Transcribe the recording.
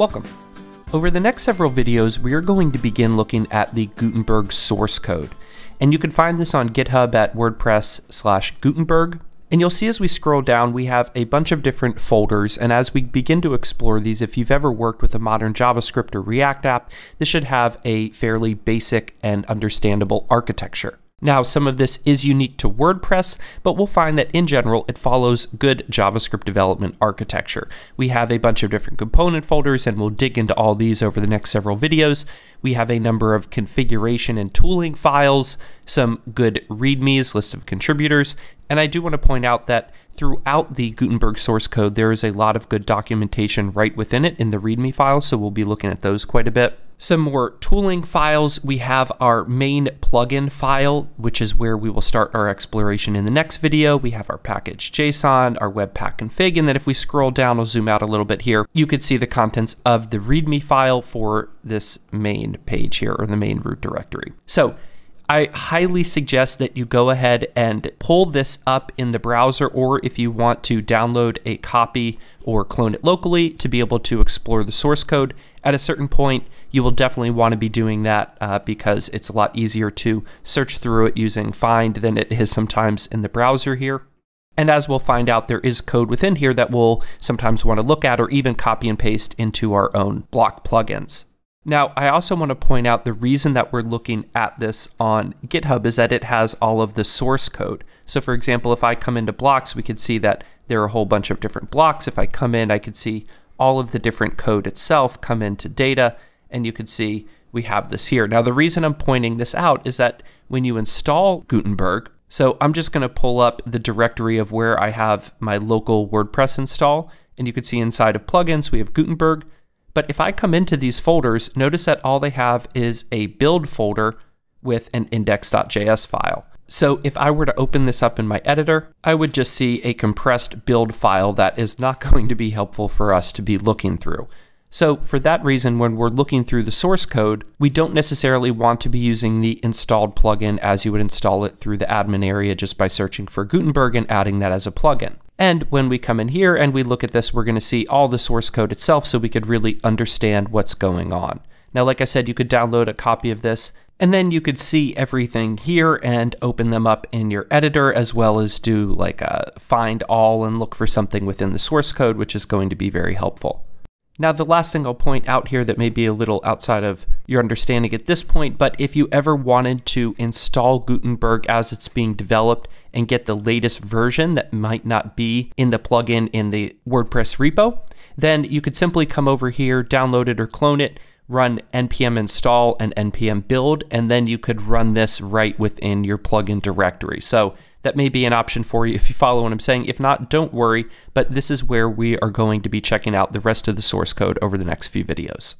Welcome. Over the next several videos, we are going to begin looking at the Gutenberg source code. And you can find this on GitHub at WordPress/Gutenberg. And you'll see as we scroll down, we have a bunch of different folders. And as we begin to explore these, if you've ever worked with a modern JavaScript or React app, this should have a fairly basic and understandable architecture. Now, some of this is unique to WordPress, but we'll find that in general, it follows good JavaScript development architecture. We have a bunch of different component folders, and we'll dig into all these over the next several videos. We have a number of configuration and tooling files, some good readmes, list of contributors, and I do want to point out that throughout the Gutenberg source code, there is a lot of good documentation right within it in the readme file, so we'll be looking at those quite a bit. Some more tooling files. We have our main plugin file, which is where we will start our exploration in the next video. We have our package.json, our webpack config, and then if we scroll down, I'll zoom out a little bit here, you could see the contents of the readme file for this main page here, or the main root directory. So I highly suggest that you go ahead and pull this up in the browser, or if you want to download a copy or clone it locally to be able to explore the source code. At a certain point, you will definitely want to be doing that because it's a lot easier to search through it using find than it is sometimes in the browser here. And as we'll find out, there is code within here that we'll sometimes want to look at or even copy and paste into our own block plugins. Now, I also want to point out the reason that we're looking at this on GitHub is that it has all of the source code. So for example, if I come into blocks, we could see that there are a whole bunch of different blocks. If I come in, I could see all of the different code itself, come into data, and you could see we have this here. Now, the reason I'm pointing this out is that when you install Gutenberg, so I'm just going to pull up the directory of where I have my local WordPress install, and you could see inside of plugins, we have Gutenberg. But if I come into these folders, notice that all they have is a build folder with an index.js file. So if I were to open this up in my editor, I would just see a compressed build file that is not going to be helpful for us to be looking through. So for that reason, when we're looking through the source code, we don't necessarily want to be using the installed plugin as you would install it through the admin area just by searching for Gutenberg and adding that as a plugin. And when we come in here and we look at this, we're going to see all the source code itself so we could really understand what's going on. Now, like I said, you could download a copy of this and then you could see everything here and open them up in your editor, as well as do like a find all and look for something within the source code, which is going to be very helpful. Now, the last thing I'll point out here that may be a little outside of your understanding at this point, but if you ever wanted to install Gutenberg as it's being developed and get the latest version that might not be in the plugin in the WordPress repo, then you could simply come over here, download it or clone it, run npm install and npm build, and then you could run this right within your plugin directory. So that may be an option for you if you follow what I'm saying. If not, don't worry, but this is where we are going to be checking out the rest of the source code over the next few videos.